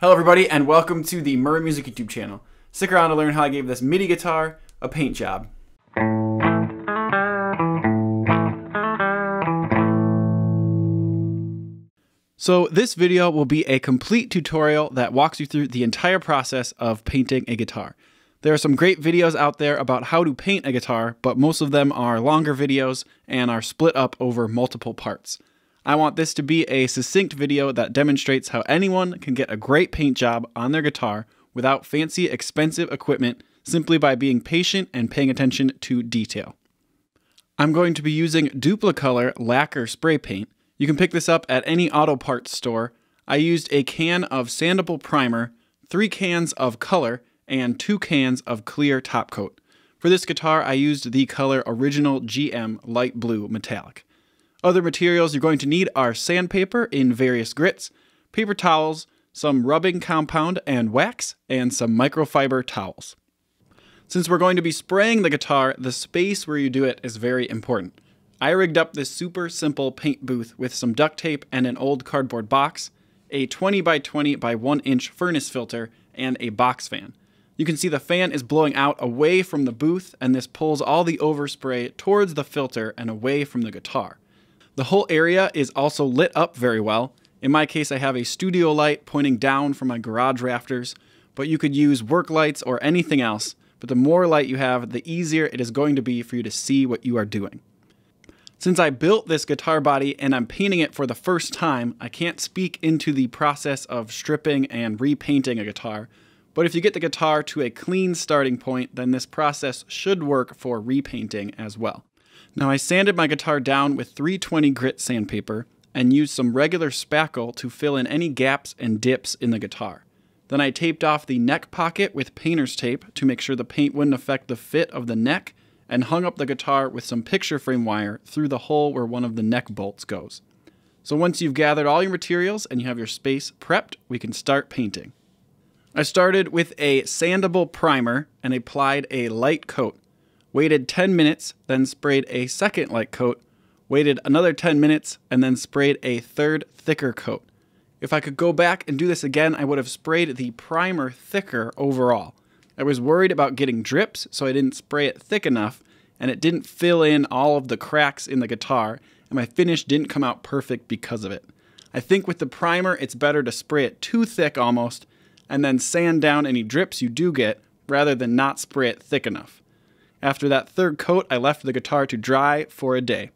Hello everybody and welcome to the Merwin Music YouTube channel. Stick around to learn how I gave this MIDI guitar a paint job. So this video will be a complete tutorial that walks you through the entire process of painting a guitar. There are some great videos out there about how to paint a guitar, but most of them are longer videos and are split up over multiple parts. I want this to be a succinct video that demonstrates how anyone can get a great paint job on their guitar without fancy, expensive equipment simply by being patient and paying attention to detail. I'm going to be using DupliColor lacquer spray paint. You can pick this up at any auto parts store. I used a can of sandable primer, 3 cans of color, and 2 cans of clear top coat. For this guitar, I used the color Original GM Light Blue Metallic. Other materials you're going to need are sandpaper in various grits, paper towels, some rubbing compound and wax, and some microfiber towels. Since we're going to be spraying the guitar, the space where you do it is very important. I rigged up this super simple paint booth with some duct tape and an old cardboard box, a 20 by 20 by 1 inch furnace filter, and a box fan. You can see the fan is blowing out away from the booth, and this pulls all the overspray towards the filter and away from the guitar. The whole area is also lit up very well. In my case, I have a studio light pointing down from my garage rafters, but you could use work lights or anything else, but the more light you have, the easier it is going to be for you to see what you are doing. Since I built this guitar body and I'm painting it for the first time, I can't speak into the process of stripping and repainting a guitar, but if you get the guitar to a clean starting point, then this process should work for repainting as well. Now I sanded my guitar down with 320 grit sandpaper and used some regular spackle to fill in any gaps and dips in the guitar. Then I taped off the neck pocket with painter's tape to make sure the paint wouldn't affect the fit of the neck, and hung up the guitar with some picture frame wire through the hole where one of the neck bolts goes. So once you've gathered all your materials and you have your space prepped, we can start painting. I started with a sandable primer and applied a light coat. Waited 10 minutes, then sprayed a second light coat, waited another 10 minutes, and then sprayed a third thicker coat. If I could go back and do this again, I would have sprayed the primer thicker overall. I was worried about getting drips, so I didn't spray it thick enough, and it didn't fill in all of the cracks in the guitar, and my finish didn't come out perfect because of it. I think with the primer, it's better to spray it too thick almost, and then sand down any drips you do get, rather than not spray it thick enough. After that third coat, I left the guitar to dry for a day.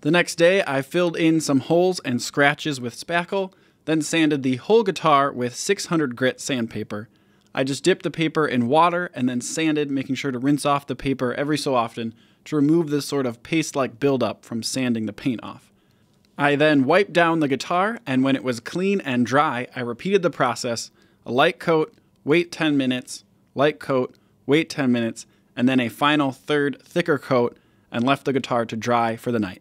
The next day, I filled in some holes and scratches with spackle, then sanded the whole guitar with 600 grit sandpaper. I just dipped the paper in water and then sanded, making sure to rinse off the paper every so often to remove this sort of paste-like buildup from sanding the paint off. I then wiped down the guitar, and when it was clean and dry, I repeated the process: a light coat, wait 10 minutes, light coat, wait 10 minutes, and then a final third thicker coat, and left the guitar to dry for the night.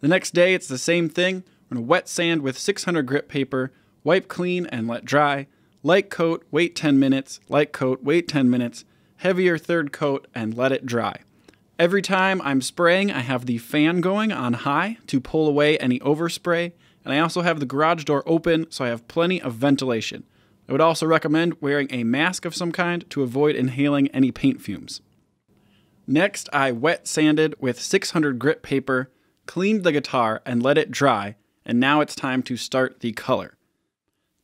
The next day, it's the same thing. I'm going to wet sand with 600 grit paper, wipe clean and let dry, light coat, wait 10 minutes, light coat, wait 10 minutes, heavier third coat, and let it dry. Every time I'm spraying, I have the fan going on high to pull away any overspray, and I also have the garage door open so I have plenty of ventilation. I would also recommend wearing a mask of some kind to avoid inhaling any paint fumes. Next, I wet sanded with 600 grit paper, cleaned the guitar and let it dry, and now it's time to start the color.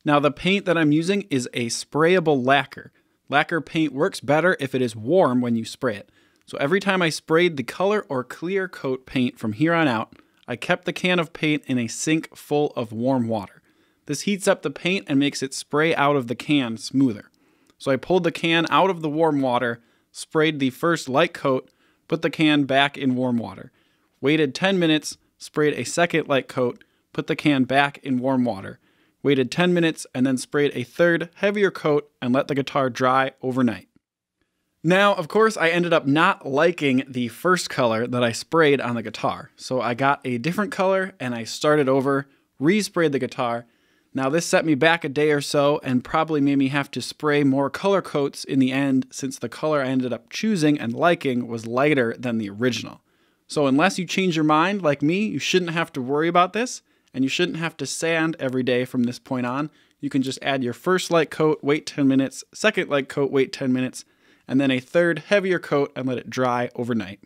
Now the paint that I'm using is a sprayable lacquer. Lacquer paint works better if it is warm when you spray it. So every time I sprayed the color or clear coat paint from here on out, I kept the can of paint in a sink full of warm water. This heats up the paint and makes it spray out of the can smoother. So I pulled the can out of the warm water, sprayed the first light coat, put the can back in warm water. Waited 10 minutes, sprayed a second light coat, put the can back in warm water. Waited 10 minutes and then sprayed a third heavier coat and let the guitar dry overnight. Now, of course, I ended up not liking the first color that I sprayed on the guitar. So I got a different color and I started over, resprayed the guitar. Now this set me back a day or so and probably made me have to spray more color coats in the end, since the color I ended up choosing and liking was lighter than the original. So unless you change your mind like me, you shouldn't have to worry about this, and you shouldn't have to sand every day from this point on. you can just add your first light coat, wait 10 minutes, second light coat, wait 10 minutes, and then a third heavier coat and let it dry overnight.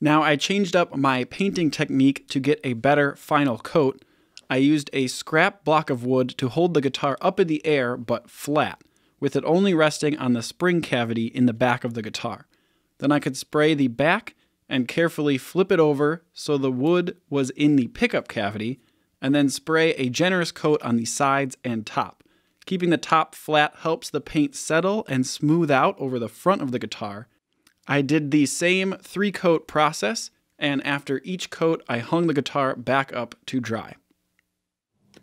Now I changed up my painting technique to get a better final coat. I used a scrap block of wood to hold the guitar up in the air but flat, with it only resting on the spring cavity in the back of the guitar. Then I could spray the back and carefully flip it over so the wood was in the pickup cavity, and then spray a generous coat on the sides and top. Keeping the top flat helps the paint settle and smooth out over the front of the guitar. I did the same three-coat process, and after each coat, I hung the guitar back up to dry.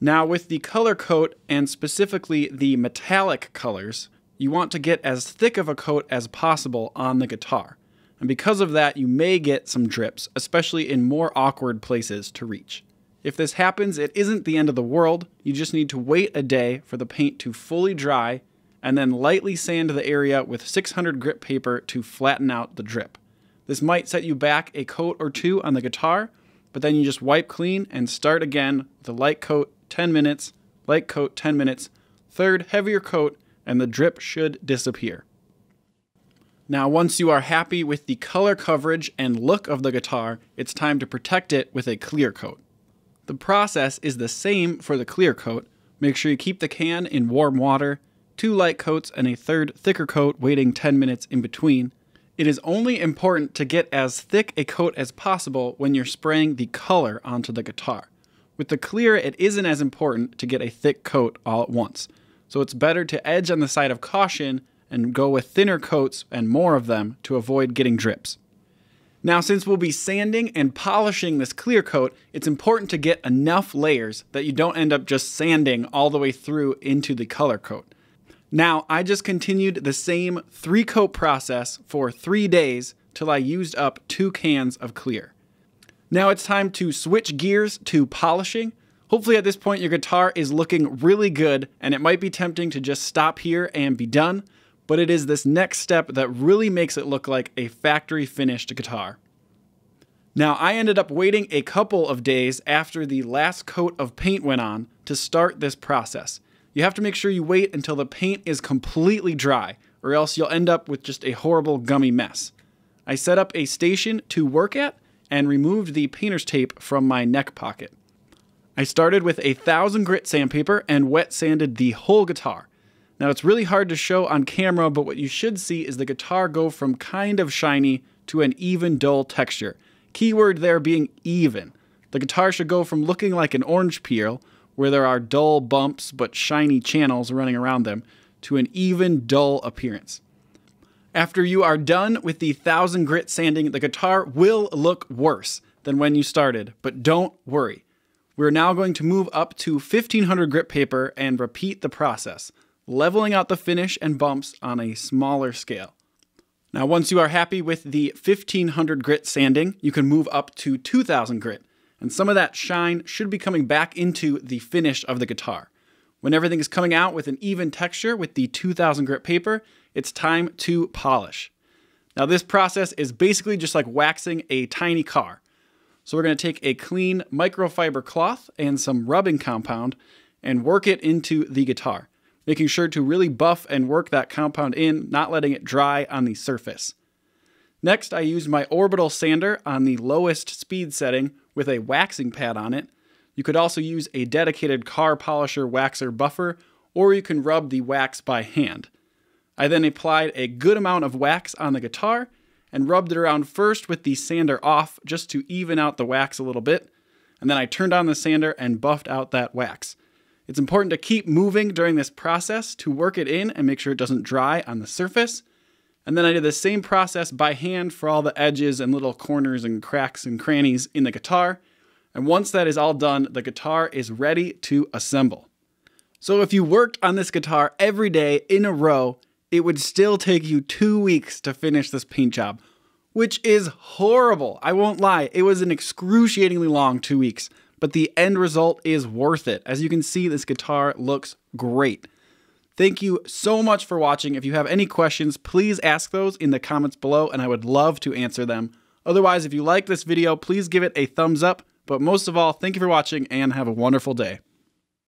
Now with the color coat, and specifically the metallic colors, you want to get as thick of a coat as possible on the guitar. And because of that, you may get some drips, especially in more awkward places to reach. If this happens, it isn't the end of the world. You just need to wait a day for the paint to fully dry, and then lightly sand the area with 600 grit paper to flatten out the drip. This might set you back a coat or two on the guitar, but then you just wipe clean and start again with a light coat, 10 minutes, light coat, 10 minutes, third heavier coat, and the drip should disappear. Now once you are happy with the color coverage and look of the guitar, it's time to protect it with a clear coat. The process is the same for the clear coat. Make sure you keep the can in warm water, 2 light coats and a third thicker coat waiting 10 minutes in between. It is only important to get as thick a coat as possible when you're spraying the color onto the guitar. With the clear, it isn't as important to get a thick coat all at once. So it's better to edge on the side of caution and go with thinner coats and more of them to avoid getting drips. Now, since we'll be sanding and polishing this clear coat, it's important to get enough layers that you don't end up just sanding all the way through into the color coat. Now, I just continued the same 3-coat process for 3 days till I used up 2 cans of clear. Now it's time to switch gears to polishing. Hopefully at this point your guitar is looking really good, and it might be tempting to just stop here and be done, but it is this next step that really makes it look like a factory finished guitar. Now I ended up waiting a couple of days after the last coat of paint went on to start this process. You have to make sure you wait until the paint is completely dry, or else you'll end up with just a horrible gummy mess. I set up a station to work at and removed the painter's tape from my neck pocket. I started with 1,000 grit sandpaper and wet sanded the whole guitar. Now it's really hard to show on camera, but what you should see is the guitar go from kind of shiny to an even dull texture. Keyword there being even. The guitar should go from looking like an orange peel, where there are dull bumps but shiny channels running around them, to an even dull appearance. After you are done with the 1,000 grit sanding, the guitar will look worse than when you started, but don't worry. We're now going to move up to 1,500 grit paper and repeat the process, leveling out the finish and bumps on a smaller scale. Now once you are happy with the 1,500 grit sanding, you can move up to 2,000 grit. And some of that shine should be coming back into the finish of the guitar. When everything is coming out with an even texture with the 2,000 grit paper, it's time to polish. Now this process is basically just like waxing a tiny car. So we're going to take a clean microfiber cloth and some rubbing compound and work it into the guitar, making sure to really buff and work that compound in, not letting it dry on the surface. Next, I used my orbital sander on the lowest speed setting with a waxing pad on it. You could also use a dedicated car polisher waxer buffer, or you can rub the wax by hand. I then applied a good amount of wax on the guitar and rubbed it around first with the sander off just to even out the wax a little bit, and then I turned on the sander and buffed out that wax. It's important to keep moving during this process to work it in and make sure it doesn't dry on the surface. And then I did the same process by hand for all the edges and little corners and cracks and crannies in the guitar. And once that is all done, the guitar is ready to assemble. So if you worked on this guitar every day in a row, it would still take you 2 weeks to finish this paint job, which is horrible. I won't lie. It was an excruciatingly long 2 weeks, but the end result is worth it. As you can see, this guitar looks great. Thank you so much for watching. If you have any questions, please ask those in the comments below, and I would love to answer them. Otherwise, if you like this video, please give it a thumbs up. But most of all, thank you for watching, and have a wonderful day.